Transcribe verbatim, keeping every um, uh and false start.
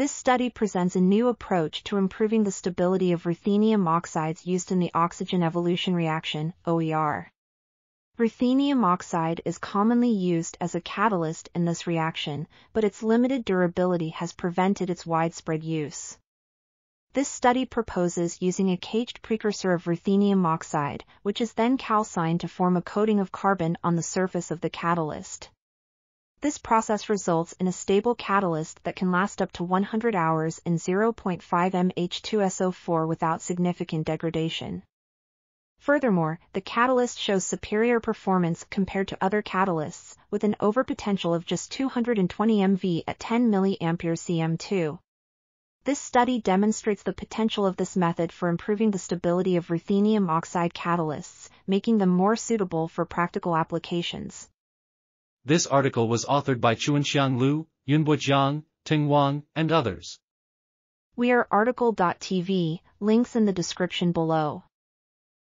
This study presents a new approach to improving the stability of ruthenium oxides used in the oxygen evolution reaction, O E R. Ruthenium oxide is commonly used as a catalyst in this reaction, but its limited durability has prevented its widespread use. This study proposes using a caged precursor of ruthenium oxide, which is then calcined to form a coating of carbon on the surface of the catalyst. This process results in a stable catalyst that can last up to one hundred hours in zero point five milligrams H two S O four without significant degradation. Furthermore, the catalyst shows superior performance compared to other catalysts, with an overpotential of just two hundred twenty millivolts at ten milliamperes C M two. This study demonstrates the potential of this method for improving the stability of ruthenium oxide catalysts, making them more suitable for practical applications. This article was authored by Chunxiang Liu, Yunbo Jiang, Teng Wang, and others. We are article dot T V, links in the description below.